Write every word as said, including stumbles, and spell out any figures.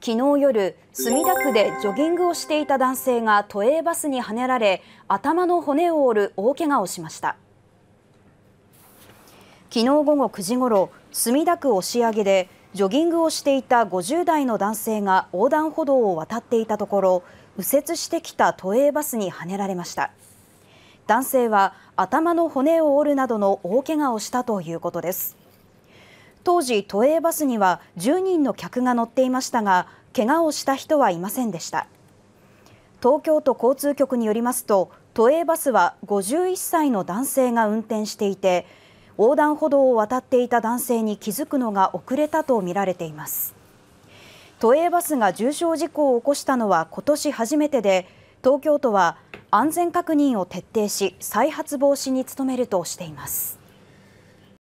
昨日夜、墨田区でジョギングをしていた男性が都営バスにはねられ、頭の骨を折る大怪我をしました。昨日午後くじごろ、墨田区押上でジョギングをしていたごじゅう代の男性が横断歩道を渡っていたところ、右折してきた都営バスにはねられました。男性は頭の骨を折るなどの大怪我をしたということです。当時、都営バスにはじゅう人の客が乗っていましたが、怪我をした人はいませんでした。東京都交通局によりますと、都営バスはごじゅういっ歳の男性が運転していて、横断歩道を渡っていた男性に気づくのが遅れたとみられています。都営バスが重傷事故を起こしたのは今年初めてで、東京都は安全確認を徹底し、再発防止に努めるとしています。